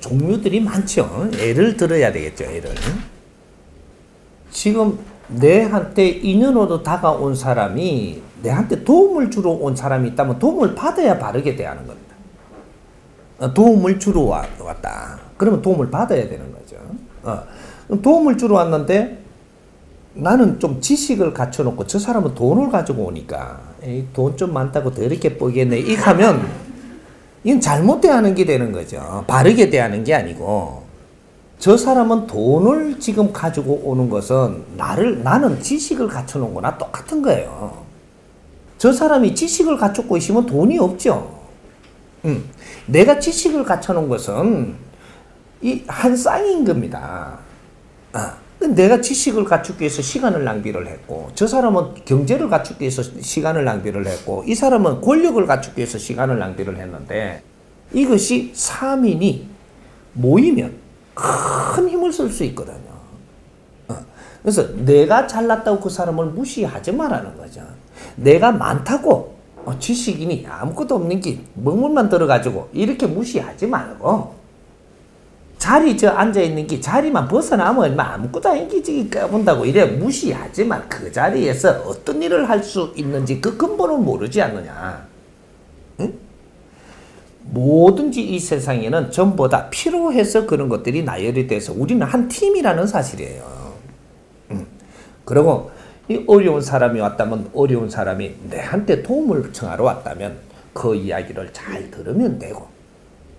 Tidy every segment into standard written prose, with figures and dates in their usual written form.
종류들이 많죠. 예를 들어야 되겠죠. 예를. 지금 내한테 인연으로 다가온 사람이 내한테 도움을 주러 온 사람이 있다면 도움을 받아야 바르게 대하는 겁니다. 도움을 주러 왔다. 그러면 도움을 받아야 되는 거죠. 도움을 주러 왔는데 나는 좀 지식을 갖춰놓고 저 사람은 돈을 가지고 오니까 돈 좀 많다고 더럽게 보이겠네 이하면 이건 잘못 대하는 게 되는 거죠. 바르게 대하는 게 아니고 저 사람은 돈을 지금 가지고 오는 것은 나는 지식을 갖춰놓은 거나 똑같은 거예요. 저 사람이 지식을 갖추고 있으면 돈이 없죠. 내가 지식을 갖춰놓은 것은 이 한 쌍인 겁니다. 내가 지식을 갖추기 위해서 시간을 낭비를 했고 저 사람은 경제를 갖추기 위해서 시간을 낭비를 했고 이 사람은 권력을 갖추기 위해서 시간을 낭비를 했는데 이것이 3인이 모이면 큰 힘을 쓸 수 있거든요. 그래서 내가 잘났다고 그 사람을 무시하지 말라는 거죠. 내가 많다고 지식인이 아무것도 없는 게 먹물만 들어가지고 이렇게 무시하지 말고 자리 저 앉아있는 게 자리만 벗어나면 아무것도 아닌지 까본다고 이래 무시하지만 그 자리에서 어떤 일을 할 수 있는지 그 근본을 모르지 않느냐. 응? 뭐든지 이 세상에는 전부 다 필요해서 그런 것들이 나열이 돼서 우리는 한 팀이라는 사실이에요. 그리고 이 어려운 사람이 왔다면 어려운 사람이 내한테 도움을 청하러 왔다면 그 이야기를 잘 들으면 되고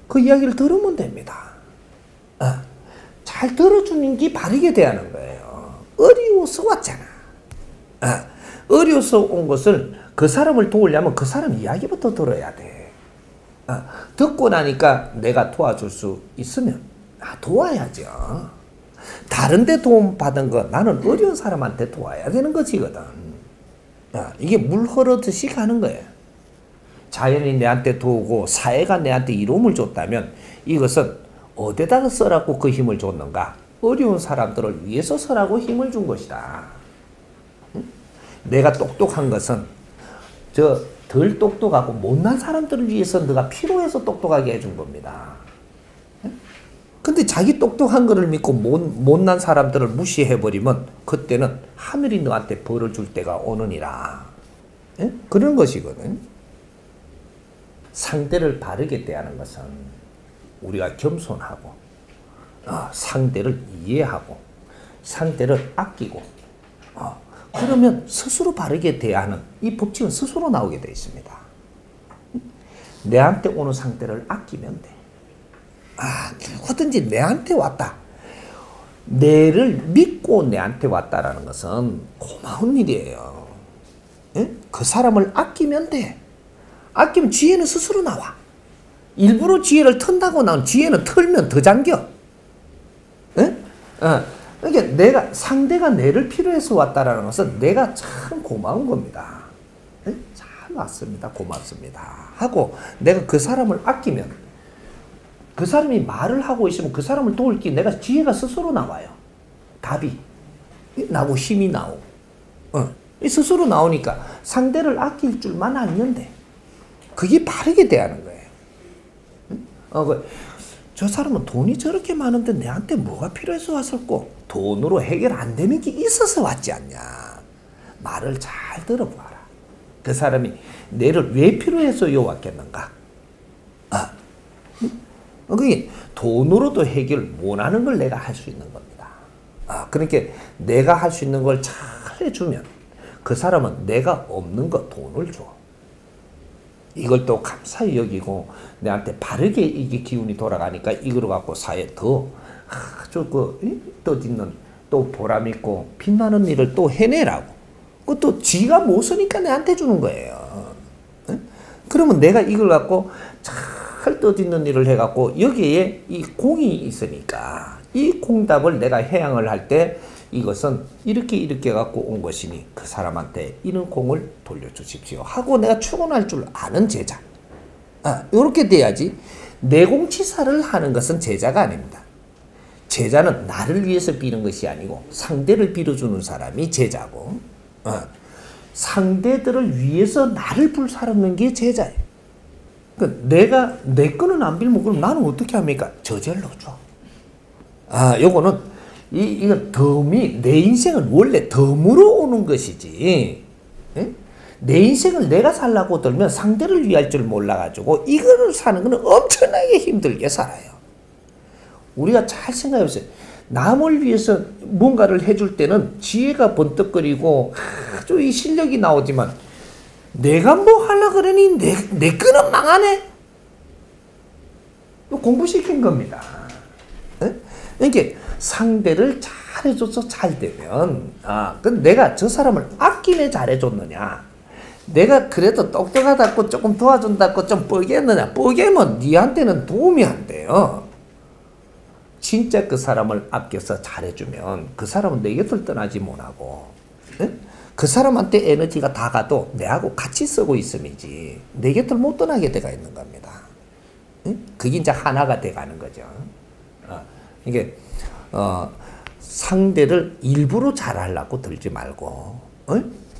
그 이야기를 들으면 됩니다. 잘 들어주는 게 바르게 대하는 거예요. 어려워서 왔잖아. 어려워서 온 것을 그 사람을 도우려면 그 사람 이야기부터 들어야 돼. 듣고 나니까 내가 도와줄 수 있으면 도와야죠. 다른데 도움받은 거 나는 어려운 사람한테 도와야 되는 것이거든. 이게 물 흐르듯이 가는 거예요. 자연이 내한테 도우고 사회가 내한테 이로움을 줬다면 이것은 어디다가 써라고 그 힘을 줬는가? 어려운 사람들을 위해서 써라고 힘을 준 것이다. 내가 똑똑한 것은 저 덜 똑똑하고 못난 사람들을 위해서 네가 필요해서 똑똑하게 해준 겁니다. 근데 자기 똑똑한 거를 믿고 못난 사람들을 무시해버리면 그때는 하늘이 너한테 벌을 줄 때가 오느니라. 그런 것이거든. 상대를 바르게 대하는 것은 우리가 겸손하고 상대를 이해하고 상대를 아끼고 그러면 스스로 바르게 대하는 이 법칙은 스스로 나오게 되어 있습니다. 내한테 오는 상대를 아끼면 돼. 누구든지 내한테 왔다. 내를 믿고 내한테 왔다라는 것은 고마운 일이에요. 그 사람을 아끼면 돼. 아끼면 지혜는 스스로 나와. 일부러 지혜를 튼다고 나온 지혜는 틀면 더 잠겨. 그러니까 상대가 내를 필요해서 왔다라는 것은 내가 참 고마운 겁니다. 잘 왔습니다. 고맙습니다. 하고 내가 그 사람을 아끼면 그 사람이 말을 하고 있으면 그 사람을 도울 게 내가 지혜가 스스로 나와요. 답이 나고 힘이 나오고 스스로 나오니까 상대를 아낄 줄만 알면 돼. 그게 바르게 대하는 거예요. 저 사람은 돈이 저렇게 많은데 내한테 뭐가 필요해서 왔을까? 돈으로 해결 안 되는 게 있어서 왔지 않냐. 말을 잘 들어봐라. 그 사람이 내를 왜 필요해서 왔겠는가? 그게 돈으로도 해결 못하는 걸 내가 할 수 있는 겁니다. 그러니까 내가 할 수 있는 걸 잘 해주면 그 사람은 내가 없는 거 돈을 줘. 이걸 또 감사히 여기고 내한테 바르게 이게 기운이 돌아가니까 이걸 갖고 사회에 더 아주 떠짓는 또 보람 있고 빛나는 일을 또 해내라고. 그것도 지가 못 쓰니까 내한테 주는 거예요. 그러면 내가 이걸 갖고 잘 떠짓는 일을 해갖고 여기에 이 공이 있으니까 이 공답을 내가 해양을 할 때 이것은 이렇게 갖고 온 것이니 그 사람한테 이런 공을 돌려주십시오 하고 내가 추원할 줄 아는 제자. 이렇게 돼야지. 내공치사를 하는 것은 제자가 아닙니다. 제자는 나를 위해서 빌는 것이 아니고 상대를 빌어주는 사람이 제자고 상대들을 위해서 나를 불사르는 게 제자예요. 그러니까 내가 내 거는 안 빌면 그럼 나는 어떻게 합니까? 저절로 줘. 아, 요거는 이거 덤이 내 인생은 원래 덤으로 오는 것이지. 예? 내 인생을 내가 살라고 들면 상대를 위할 줄 몰라가지고 이거를 사는 거는 엄청나게 힘들게 살아요. 우리가 잘 생각해보세요. 남을 위해서 뭔가를 해줄 때는 지혜가 번뜩거리고 아주 이 실력이 나오지만 내가 뭐 하려고 그러니 내 거는 망하네? 공부시킨 겁니다. 네? 그러니까 상대를 잘해줘서 잘 되면, 아, 근데 내가 저 사람을 아끼네 잘해줬느냐, 내가 그래도 똑똑하다고 조금 도와준다고 좀 뻐개했느냐, 뻐개면 니한테는 도움이 안 돼요. 진짜 그 사람을 아껴서 잘해주면 그 사람은 내 곁을 떠나지 못하고, 네? 그 사람한테 에너지가 다 가도 내하고 같이 쓰고 있음이지 내 곁을 못 떠나게 돼가 있는 겁니다. 네? 그게 이제 하나가 돼가는 거죠. 이게 상대를 일부러 잘하려고 들지 말고,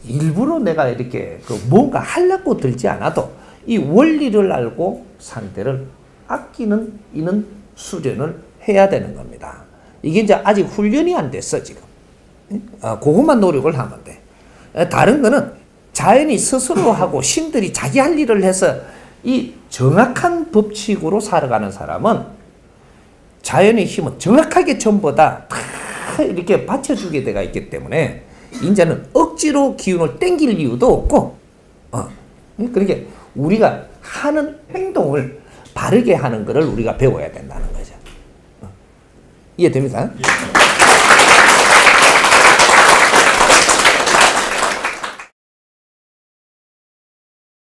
일부러 내가 이렇게 그 뭔가 하려고 들지 않아도 이 원리를 알고 상대를 아끼는 이는 수련을 해야 되는 겁니다. 이게 이제 아직 훈련이 안 됐어 지금. 그것만 노력을 하면 돼. 다른 거는 자연히 스스로 하고 신들이 자기 할 일을 해서 이 정확한 법칙으로 살아가는 사람은 자연의 힘은 정확하게 전부 다 이렇게 받쳐주게 되어 있기 때문에 이제는 억지로 기운을 땡길 이유도 없고, 그러니까 우리가 하는 행동을 바르게 하는 것을 우리가 배워야 된다는 거죠. 이해됩니까?